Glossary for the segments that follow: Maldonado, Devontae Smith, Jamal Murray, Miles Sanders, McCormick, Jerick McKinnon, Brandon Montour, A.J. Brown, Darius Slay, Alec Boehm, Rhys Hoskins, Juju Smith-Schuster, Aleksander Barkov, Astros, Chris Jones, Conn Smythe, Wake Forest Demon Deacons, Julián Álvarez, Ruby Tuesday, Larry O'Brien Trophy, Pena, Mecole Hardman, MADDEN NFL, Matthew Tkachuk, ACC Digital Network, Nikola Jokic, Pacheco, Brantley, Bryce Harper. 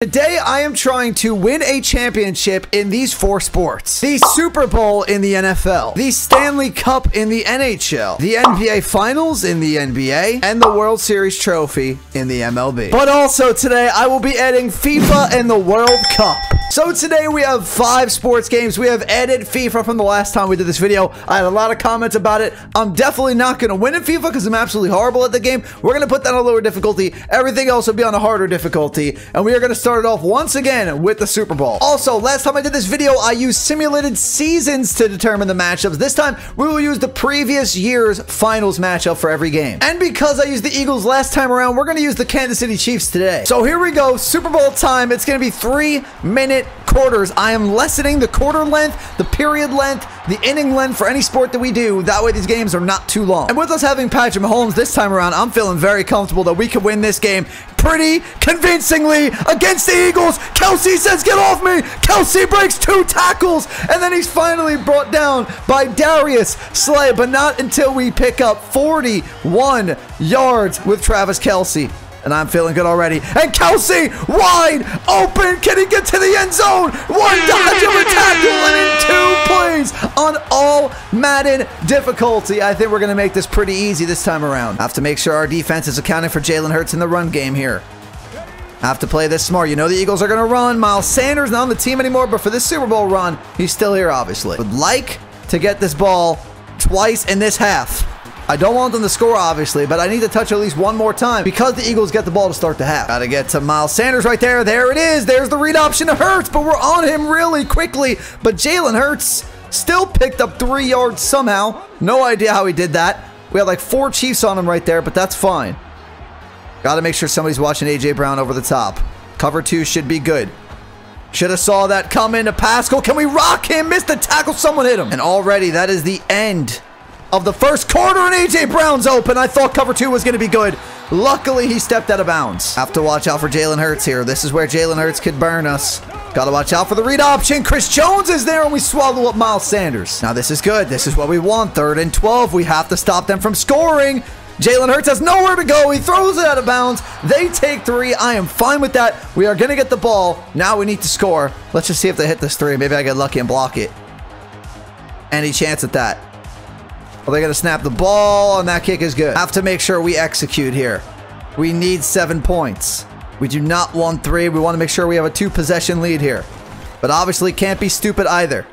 Today, I am trying to win a championship in these four sports. The Super Bowl in the NFL, the Stanley Cup in the NHL, the NBA Finals in the NBA, and the World Series Trophy in the MLB. But also today, I will be adding FIFA and the World Cup. So today we have 5 sports games. We have added FIFA from the last time we did this video. I had a lot of comments about it. I'm definitely not going to win in FIFA because I'm absolutely horrible at the game. We're going to put that on a lower difficulty. Everything else will be on a harder difficulty. And we are going to start it off once again with the Super Bowl. Also, last time I did this video, I used simulated seasons to determine the matchups. This time, we will use the previous year's finals matchup for every game. And because I used the Eagles last time around, we're going to use the Kansas City Chiefs today. So here we go. Super Bowl time. It's going to be 3-minute quarters. I am lessening the quarter length, the period length, the inning length for any sport that we do. That way these games are not too long. And with us having Patrick Mahomes this time around, I'm feeling very comfortable that we could win this game pretty convincingly against the Eagles. Kelce says, get off me. Kelce breaks 2 tackles, and then he's finally brought down by Darius Slay, but not until we pick up 41 yards with Travis Kelce. And I'm feeling good already. And Kelce, wide open. Can he get to the end zone? 1 dodge of a tackle and in 2 plays on all Madden difficulty. I think we're going to make this pretty easy this time around. I have to make sure our defense is accounting for Jalen Hurts in the run game here. I have to play this smart. You know the Eagles are going to run. Miles Sanders not on the team anymore, but for this Super Bowl run, he's still here, obviously. Would like to get this ball twice in this half. I don't want them to score, obviously, but I need to touch at least 1 more time because the Eagles get the ball to start the half. Got to get to Miles Sanders right there. There it is. There's the read option to Hurts, but we're on him really quickly. But Jalen Hurts still picked up 3 yards somehow. No idea how he did that. We had like 4 Chiefs on him right there, but that's fine. Got to make sure somebody's watching A.J. Brown over the top. Cover 2 should be good. Should have saw that coming to Pascal. Can we rock him? Missed the tackle. Someone hit him. And already that is the end of the first quarter, and A.J. Brown's open. I thought cover 2 was going to be good. Luckily, he stepped out of bounds. Have to watch out for Jalen Hurts here. This is where Jalen Hurts could burn us. Got to watch out for the read option. Chris Jones is there, and we swallow up Miles Sanders. Now, this is good. This is what we want. 3rd and 12. We have to stop them from scoring. Jalen Hurts has nowhere to go. He throws it out of bounds. They take 3. I am fine with that. We are going to get the ball. Now we need to score. Let's just see if they hit this 3. Maybe I get lucky and block it. Any chance at that? Well, they're going to snap the ball, and that kick is good. Have to make sure we execute here. We need 7 points. We do not want 3. We want to make sure we have a 2-possession lead here. But obviously can't be stupid either.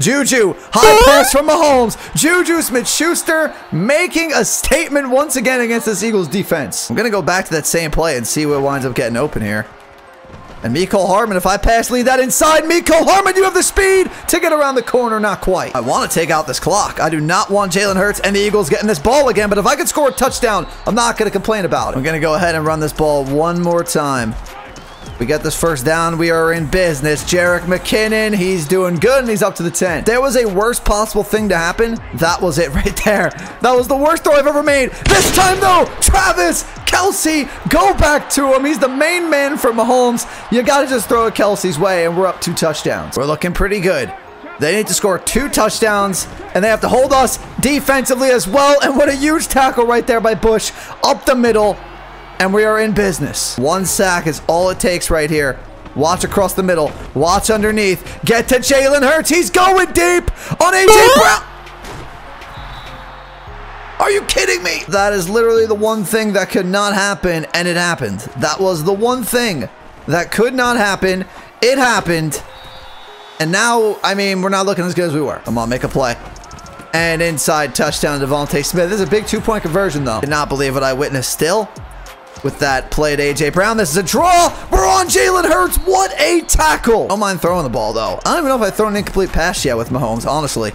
Juju, high pass from Mahomes. Juju Smith-Schuster making a statement once again against this Eagles defense. I'm going to go back to that same play and see what winds up getting open here. And Mecole Hardman, if I pass lead that inside, Mecole Hardman, you have the speed to get around the corner. Not quite. I want to take out this clock. I do not want Jalen Hurts and the Eagles getting this ball again, but if I could score a touchdown, I'm not going to complain about it. I'm going to go ahead and run this ball 1 more time. We get this first down. We are in business. Jerick McKinnon, he's doing good, and he's up to the 10. There was a worst possible thing to happen. That was it right there. That was the worst throw I've ever made. This time, though, Travis Kelce, go back to him. He's the main man for Mahomes. You got to just throw it Kelce's way, and we're up 2 touchdowns. We're looking pretty good. They need to score 2 touchdowns, and they have to hold us defensively as well. And what a huge tackle right there by Bush up the middle. And we are in business. 1 sack is all it takes right here. Watch across the middle. Watch underneath. Get to Jalen Hurts. He's going deep on A.J. Brown. Are you kidding me? That is literally the one thing that could not happen, and it happened. That was the one thing that could not happen. It happened. And now, I mean, we're not looking as good as we were. Come on, make a play. And inside touchdown to Devontae Smith. This is a big 2-point conversion, though. Did not believe what I witnessed still. With that play to A.J. Brown, this is a draw. We're on Jalen Hurts. What a tackle. Don't mind throwing the ball, though. I don't even know if I've thrown an incomplete pass yet with Mahomes, honestly.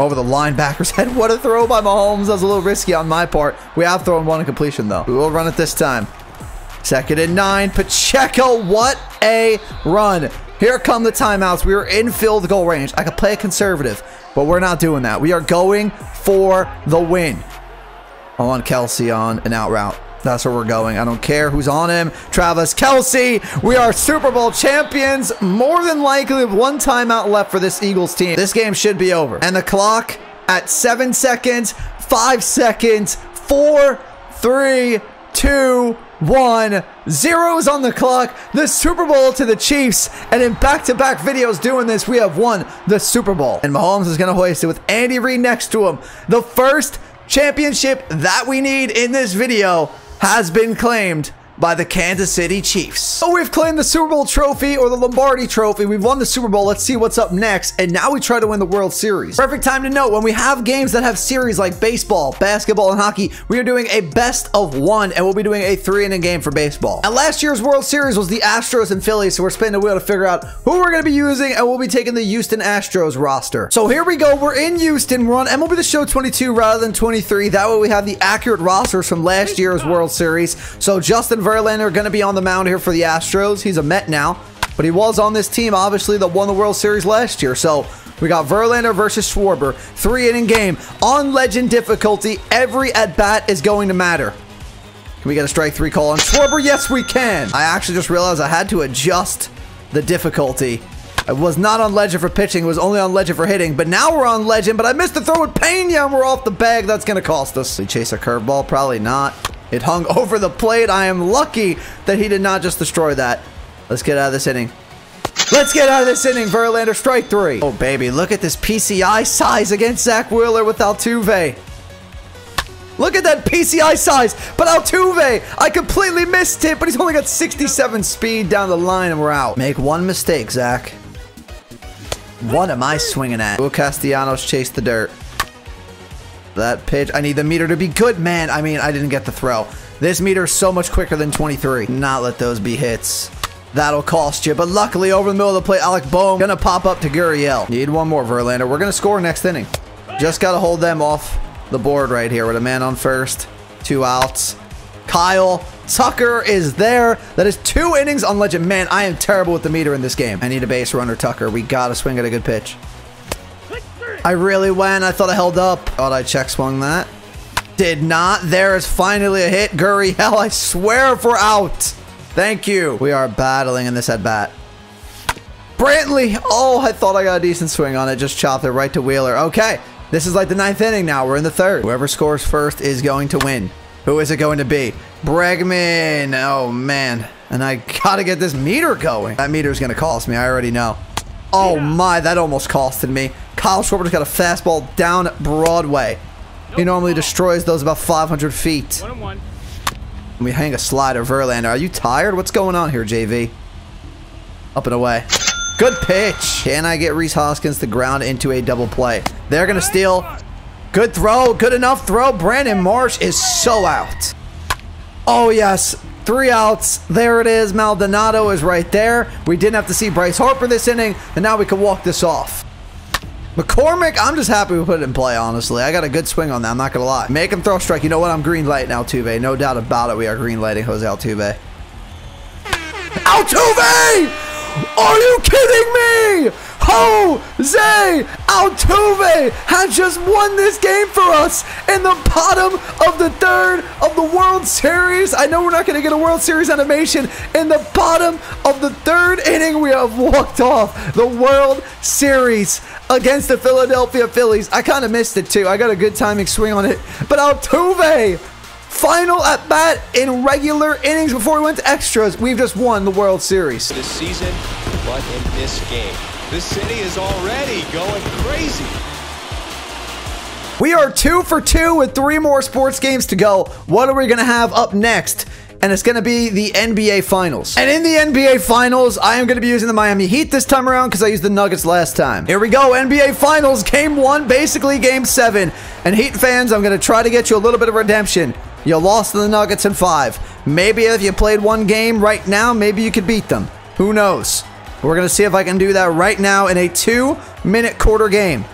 Over the linebacker's head. What a throw by Mahomes. That was a little risky on my part. We have thrown 1 incompletion, though. We will run it this time. 2nd and 9. Pacheco, what a run. Here come the timeouts. We are in field goal range. I could play a conservative, but we're not doing that. We are going for the win. I want Kelce on an out route. That's where we're going. I don't care who's on him. Travis Kelce. We are Super Bowl champions. More than likely, 1 timeout left for this Eagles team. This game should be over. And the clock at 7 seconds, 5 seconds, 4, 3, 2-1. 0's on the clock. The Super Bowl to the Chiefs. And in back-to-back videos doing this, we have won the Super Bowl. And Mahomes is going to hoist it with Andy Reid next to him. The first championship that we need in this video has been claimed by the Kansas City Chiefs. So we've claimed the Super Bowl trophy, or the Lombardi trophy. We've won the Super Bowl. Let's see what's up next. And now we try to win the World Series. Perfect time to note, when we have games that have series like baseball, basketball, and hockey, we are doing a best of one, and we'll be doing a 3-inning game for baseball. And last year's World Series was the Astros and Phillies, so we're spinning a wheel to figure out who we're going to be using, and we'll be taking the Houston Astros roster. So here we go. We're in Houston. We're on MLB The Show 22 rather than 23. That way we have the accurate rosters from last year's World Series. So Justin Verlander going to be on the mound here for the Astros. He's a Met now, but he was on this team, obviously, that won the World Series last year. So we got Verlander versus Schwarber. 3-inning game. On legend difficulty, every at-bat is going to matter. Can we get a strike three call on Schwarber? Yes, we can. I actually just realized I had to adjust the difficulty. I was not on legend for pitching. It was only on legend for hitting, but now we're on legend, but I missed the throw with Pena, and we're off the bag. That's going to cost us. We chase a curveball? Probably not. It hung over the plate. I am lucky that he did not just destroy that. Let's get out of this inning. Let's get out of this inning, Verlander. Strike three. Oh, baby. Look at this PCI size against Zach Wheeler with Altuve. Look at that PCI size. But Altuve, I completely missed it, but he's only got 67 speed down the line, and we're out. Make one mistake, Zach. What am I swinging at? Will Castellanos chased the dirt. That pitch, I need the meter to be good, man. I mean, I didn't get the throw. This meter is so much quicker than 23. Not let those be hits. That'll cost you. But luckily, over the middle of the plate, Alec Boehm gonna pop up to Gurriel. Need one more, Verlander. We're gonna score next inning. Just gotta hold them off the board right here with a man on first. 2 outs. Kyle Tucker is there. That is 2 innings on legend. Man, I am terrible with the meter in this game. I need a base runner, Tucker. We gotta swing at a good pitch. I really went. I thought I held up. Thought I check swung that. Did not. There is finally a hit. Gurriel, I swear if we're out. Thank you. We are battling in this at-bat. Brantley. Oh, I thought I got a decent swing on it. Just chopped it right to Wheeler. Okay. This is like the 9th inning now. We're in the 3rd. Whoever scores first is going to win. Who is it going to be? Bregman. Oh, man. And I got to get this meter going. That meter is going to cost me. I already know. Oh, my. That almost costed me. Kyle Schwarber's got a fastball down Broadway. He normally destroys those about 500 feet. We hang a slider. Verlander, are you tired? What's going on here, JV? Up and away. Good pitch. Can I get Rhys Hoskins to ground into a double play? They're going to steal. Good throw. Good enough throw. Brandon Marsh is so out. Oh, yes. 3 outs. There it is. Maldonado is right there. We didn't have to see Bryce Harper this inning, and now we can walk this off. McCormick, I'm just happy we put it in play, honestly. I got a good swing on that, I'm not gonna lie. Make him throw strike. You know what? I'm green lighting Altuve. No doubt about it, we are green lighting Jose Altuve. Altuve! Are you kidding me? Jose Altuve had just won this game for us in the bottom of the 3rd of the World Series. I know we're not going to get a World Series animation. In the bottom of the 3rd inning, we have walked off the World Series against the Philadelphia Phillies. I kind of missed it too. I got a good timing swing on it. But Altuve, final at bat in regular innings before we went to extras. We've just won the World Series. This season, but in this game. This city is already going crazy. We are 2 for 2 with 3 more sports games to go. What are we going to have up next? And it's going to be the NBA Finals. And in the NBA Finals, I am going to be using the Miami Heat this time around because I used the Nuggets last time. Here we go. NBA Finals, Game 1, basically Game 7. And Heat fans, I'm going to try to get you a little bit of redemption. You lost to the Nuggets in 5. Maybe if you played 1 game right now, maybe you could beat them. Who knows? We're going to see if I can do that right now in a 2-minute quarter game.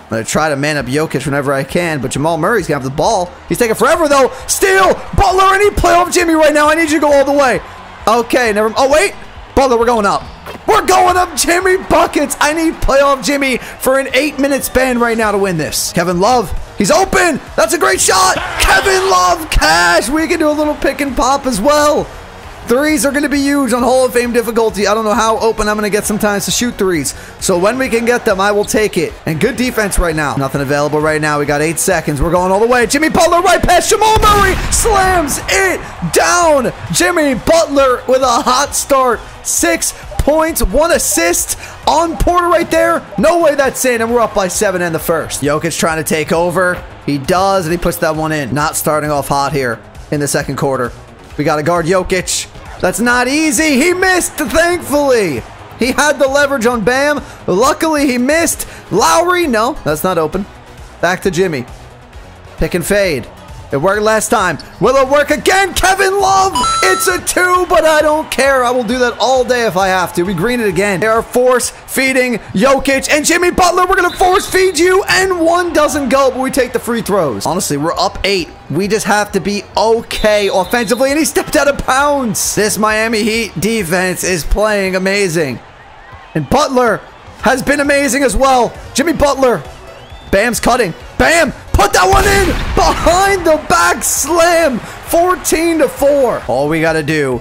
I'm going to try to man up Jokic whenever I can, but Jamal Murray's going to have the ball. He's taking forever, though. Steal! Butler, I need playoff Jimmy right now. I need you to go all the way. Okay, never... Oh, wait. Butler, we're going up. We're going up, Jimmy Buckets. I need playoff Jimmy for an 8-minute span right now to win this. Kevin Love. He's open. That's a great shot. Kevin Love, cash. We can do a little pick and pop as well. Threes are going to be huge on Hall of Fame difficulty. I don't know how open I'm going to get sometimes to shoot threes. So when we can get them, I will take it. And good defense right now. Nothing available right now. We got 8 seconds. We're going all the way. Jimmy Butler right past Jamal Murray. Slams it down. Jimmy Butler with a hot start. 6 points, 1 assist on Porter right there. No way that's in, and we're up by 7 in the first. Jokic trying to take over. He does, and he puts that one in. Not starting off hot here in the second quarter. We got to guard Jokic. That's not easy. He missed, thankfully. He had the leverage on Bam. Luckily, he missed. Lowry, no, that's not open. Back to Jimmy. Pick and fade. It worked last time. Will it work again? Kevin Love! It's a 2, but I don't care. I will do that all day if I have to. We green it again. They are force feeding Jokic and Jimmy Butler. We're going to force feed you, and one doesn't go, but we take the free throws. Honestly, we're up 8. We just have to be okay offensively, and he stepped out of bounds. This Miami Heat defense is playing amazing, and Butler has been amazing as well. Jimmy Butler. Bam's cutting. Bam! Put that one in! Behind the back slam! 14-4. All we gotta do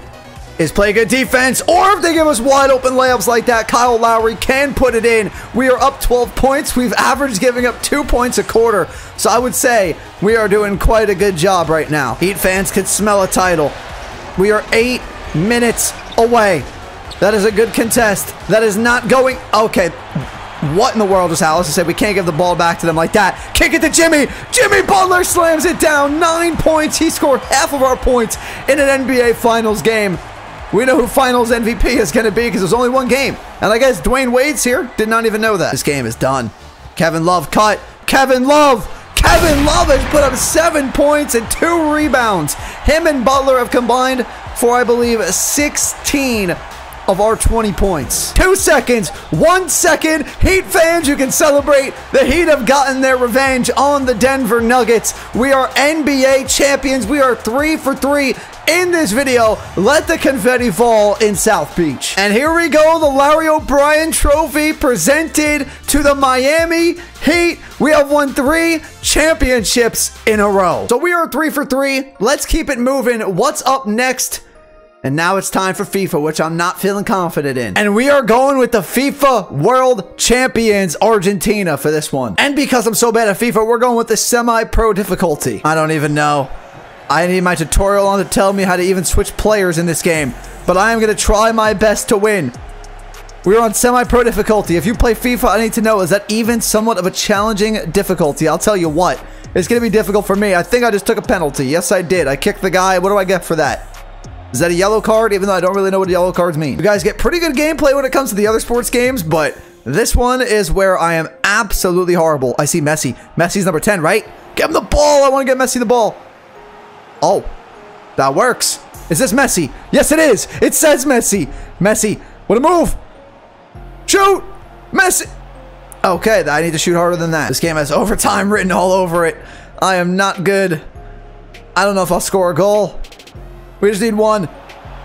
is play good defense, or if they give us wide open layups like that, Kyle Lowry can put it in. We are up 12 points. We've averaged giving up 2 points a quarter. So I would say we are doing quite a good job right now. Heat fans could smell a title. We are 8 minutes away. That is a good contest. That is not going... Okay. What in the world is Alice? I said we can't give the ball back to them like that. Kick it to Jimmy. Jimmy Butler slams it down. 9 points. He scored half of our points in an NBA Finals game. We know who Finals MVP is going to be because there's only one game. And I guess Dwayne Wade's here. Did not even know that. This game is done. Kevin Love cut. Kevin Love. Kevin Love has put up 7 points and 2 rebounds. Him and Butler have combined for, I believe, 16 of our 20 points. 2 seconds, 1 second. Heat fans, you can celebrate. The Heat have gotten their revenge on the Denver Nuggets. We are NBA champions. We are 3 for 3 in this video. Let the confetti fall in South Beach. And here we go, the Larry O'Brien Trophy presented to the Miami Heat. We have won 3 championships in a row. So we are 3 for 3. Let's keep it moving. What's up next? And now it's time for FIFA, which I'm not feeling confident in. And we are going with the FIFA World Champions, Argentina, for this one. And because I'm so bad at FIFA, we're going with the semi-pro difficulty. I don't even know. I need my tutorial on to tell me how to even switch players in this game. But I am going to try my best to win. We're on semi-pro difficulty. If you play FIFA, I need to know, is that even somewhat of a challenging difficulty? I'll tell you what. It's going to be difficult for me. I think I just took a penalty. Yes, I did. I kicked the guy. What do I get for that? Is that a yellow card? Even though I don't really know what yellow cards mean. You guys get pretty good gameplay when it comes to the other sports games, but this one is where I am absolutely horrible. I see Messi. Messi's number 10, right? Give him the ball. I want to get Messi the ball. Oh, that works. Is this Messi? Yes, it is. It says Messi. Messi, what a move. Shoot. Messi. Okay, I need to shoot harder than that. This game has overtime written all over it. I am not good. I don't know if I'll score a goal. We just need one.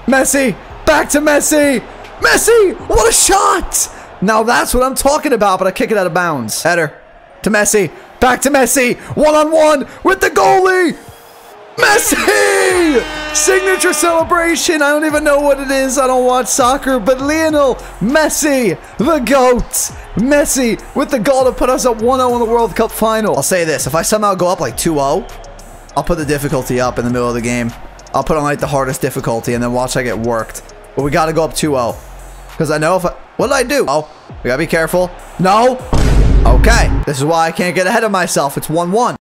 Messi. Back to Messi. Messi. What a shot. Now that's what I'm talking about, but I kick it out of bounds. Header to Messi. Back to Messi. One-on-one with the goalie. Messi. Signature celebration. I don't even know what it is. I don't watch soccer, but Lionel Messi, the GOAT. Messi with the goal to put us up 1-0 in the World Cup final. I'll say this. If I somehow go up like 2-0, I'll put the difficulty up in the middle of the game. I'll put on like the hardest difficulty and then watch I get worked. But we got to go up 2-0. Because I know if I... What did I do? Oh, we got to be careful. No. Okay. This is why I can't get ahead of myself. It's 1-1.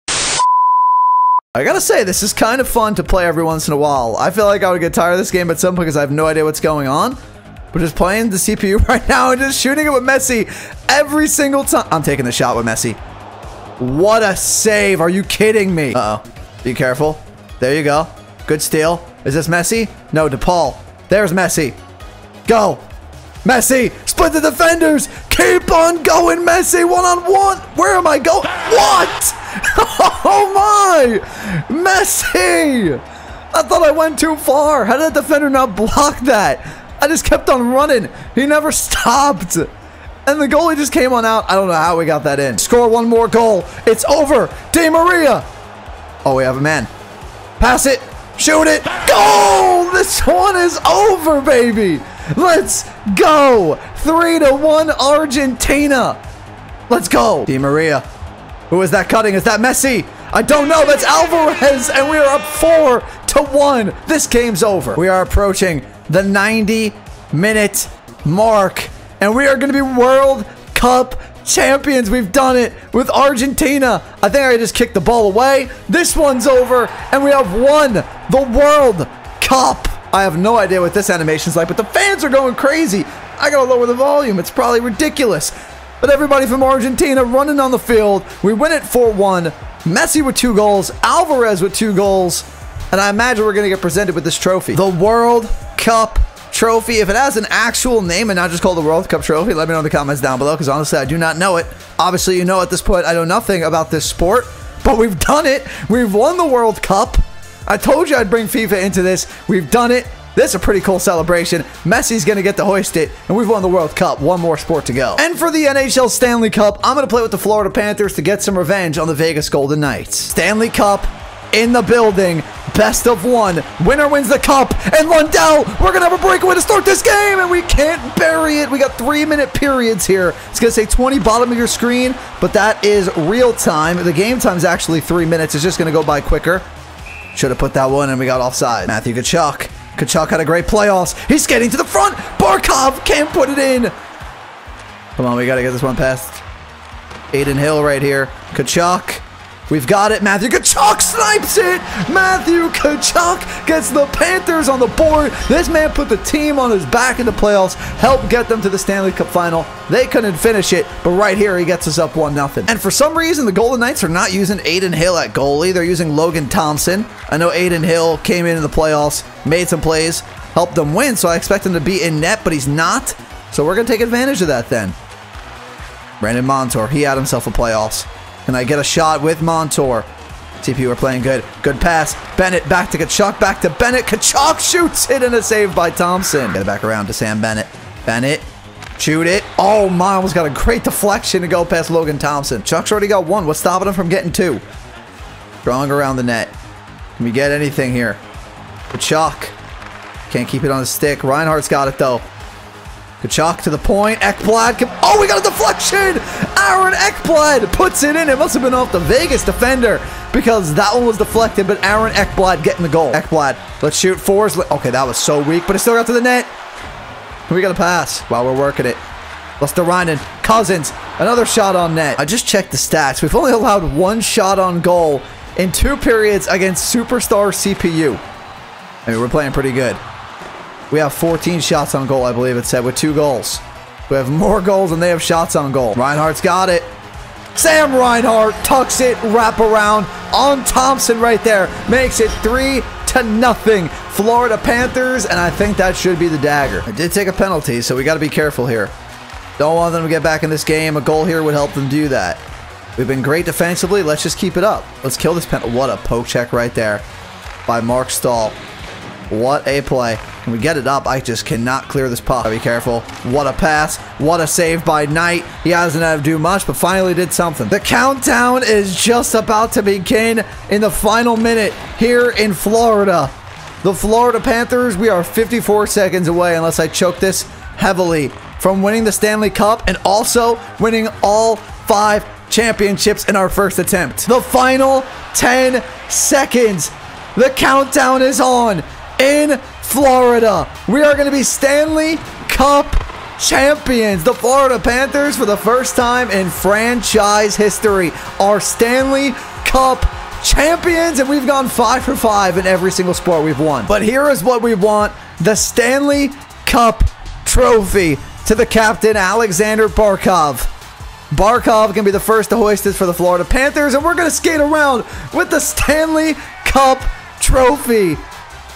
I got to say, this is kind of fun to play every once in a while. I feel like I would get tired of this game at some point because I have no idea what's going on. But just playing the CPU right now and just shooting it with Messi every single time. I'm taking the shot with Messi. What a save. Are you kidding me? Uh-oh. Be careful. There you go. Good steal. Is this Messi? No, DePaul. There's Messi. Go. Messi. Split the defenders. Keep on going, Messi. One-on-one. Where am I going? What? Oh, my. Messi. I thought I went too far. How did that defender not block that? I just kept on running. He never stopped. And the goalie just came on out. I don't know how we got that in. Score one more goal. It's over. Di María. Oh, we have a man. Pass it. Shoot it. Goal! this one is over, baby. Let's go. 3-1 Argentina. Let's go. Di Maria. Who is that cutting? Is that Messi? I don't know. That's Alvarez, and we are up 4-1. This game's over. We are approaching the 90-minute mark, and we are going to be World Cup champions. We've done it with Argentina. I think I just kicked the ball away. This one's over, and we have won the World Cup. I have no idea what this animation's like, but the fans are going crazy. I gotta lower the volume. It's probably ridiculous. But everybody from Argentina running on the field. We win it 4-1. Messi with 2 goals. Alvarez with 2 goals. And I imagine we're going to get presented with this trophy. The World Cup trophy. If it has an actual name and not just called the World Cup trophy, let me know in the comments down below, because honestly, I do not know it. Obviously, you know at this point, I know nothing about this sport. But we've done it. We've won the World Cup. I told you I'd bring FIFA into this. We've done it. This is a pretty cool celebration. Messi's going to get to hoist it, and we've won the World Cup. One more sport to go. And for the NHL Stanley Cup, I'm going to play with the Florida Panthers to get some revenge on the Vegas Golden Knights. Stanley Cup in the building. Best of one. Winner wins the cup. And Lundell, we're going to have a breakaway to start this game, and we can't bury it. We got 3-minute periods here. It's going to say 20 bottom of your screen, but that is real time. The game time's actually 3 minutes. It's just going to go by quicker. Should have put that one, and we got offside. Matthew Tkachuk. Tkachuk had a great playoffs. He's skating to the front. Barkov can't put it in. Come on, we got to get this one past Adin Hill right here. Tkachuk. We've got it. Matthew Tkachuk snipes it. Matthew Tkachuk gets the Panthers on the board. This man put the team on his back in the playoffs, helped get them to the Stanley Cup final. They couldn't finish it, but right here, he gets us up 1-0. And for some reason, the Golden Knights are not using Adin Hill at goalie. They're using Logan Thompson. I know Adin Hill came in the playoffs, made some plays, helped them win, so I expect him to be in net, but he's not. So we're going to take advantage of that then. Brandon Montour, he had himself a playoffs. Can I get a shot with Montour? TP, we're playing good. Good pass. Bennett back to Tkachuk, back to Bennett. Tkachuk shoots it, and a save by Thompson. Get it back around to Sam Bennett. Bennett. Shoot it. Oh, Miles got a great deflection to go past Logan Thompson. Chuck's already got 1. What's stopping him from getting 2? Drawing around the net. Can we get anything here? Tkachuk. Can't keep it on the stick. Reinhardt's got it, though. Tkachuk to the point. Ekblad. Oh, we got a deflection. Aaron Ekblad puts it in. It must have been off the Vegas defender, because that one was deflected, but Aaron Ekblad getting the goal. Ekblad. Let's shoot fours. Okay, that was so weak, but it still got to the net. We got a pass while we're working it. Lesterainen, Cousins, another shot on net. I just checked the stats. We've only allowed 1 shot on goal in 2 periods against Superstar CPU. I mean, we're playing pretty good. We have 14 shots on goal, I believe it said, with 2 goals. We have more goals than they have shots on goal. Reinhardt's got it. Sam Reinhart tucks it, wrap around on Thompson right there. Makes it 3-0. Florida Panthers, and I think that should be the dagger. I did take a penalty, so we got to be careful here. Don't want them to get back in this game. A goal here would help them do that. We've been great defensively. Let's just keep it up. Let's kill this penalty. What a poke check right there by Mark Stahl. What a play. Can we get it up? I just cannot clear this puck. Gotta be careful. What a pass. What a save by Knight. He hasn't had to do much, but finally did something. The countdown is just about to begin in the final minute here in Florida. The Florida Panthers, we are 54 seconds away, unless I choke this heavily, from winning the Stanley Cup and also winning all 5 championships in our first attempt. The final 10 seconds. The countdown is on in Florida. We are going to be Stanley Cup champions. The Florida Panthers, for the first time in franchise history, are Stanley Cup champions, and we've gone 5 for 5 in every single sport we've won. But here is what we want: the Stanley Cup trophy to the captain, Aleksander Barkov. Barkov can be the first to hoist this for the Florida Panthers, and we're going to skate around with the Stanley Cup trophy,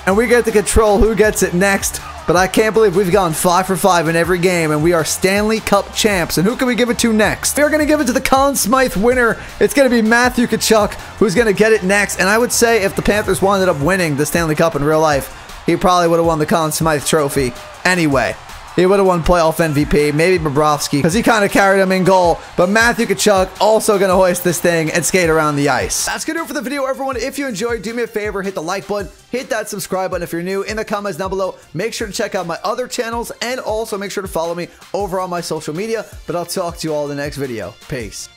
and we get to control who gets it next. But I can't believe we've gone 5 for 5 in every game, and we are Stanley Cup champs. And who can we give it to next? We're going to give it to the Conn Smythe winner. It's going to be Matthew Tkachuk, who's going to get it next. And I would say if the Panthers wound up winning the Stanley Cup in real life, he probably would have won the Conn Smythe trophy anyway. he would have won playoff MVP. Maybe Bobrovsky, because he kind of carried him in goal. But Matthew Tkachuk also going to hoist this thing and skate around the ice. That's going to do it for the video, everyone. If you enjoyed, do me a favor, hit the like button, hit that subscribe button if you're new. In the comments down below, make sure to check out my other channels, and also make sure to follow me over on my social media. But I'll talk to you all in the next video. Peace.